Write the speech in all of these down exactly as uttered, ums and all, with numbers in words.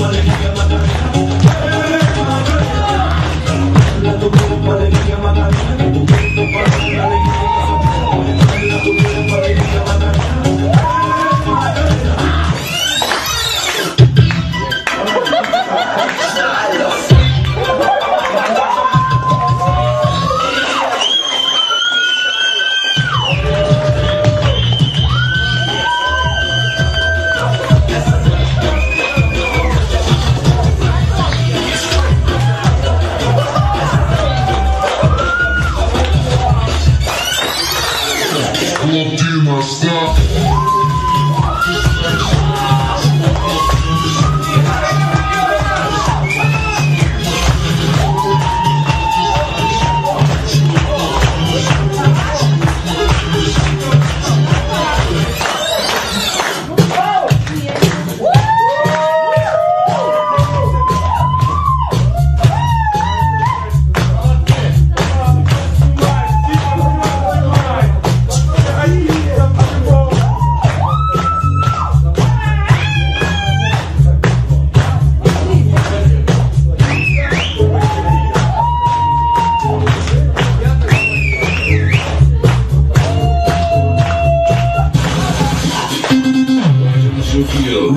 Latino stuff. You.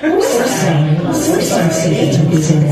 Субтитры создавал DimaTorzok.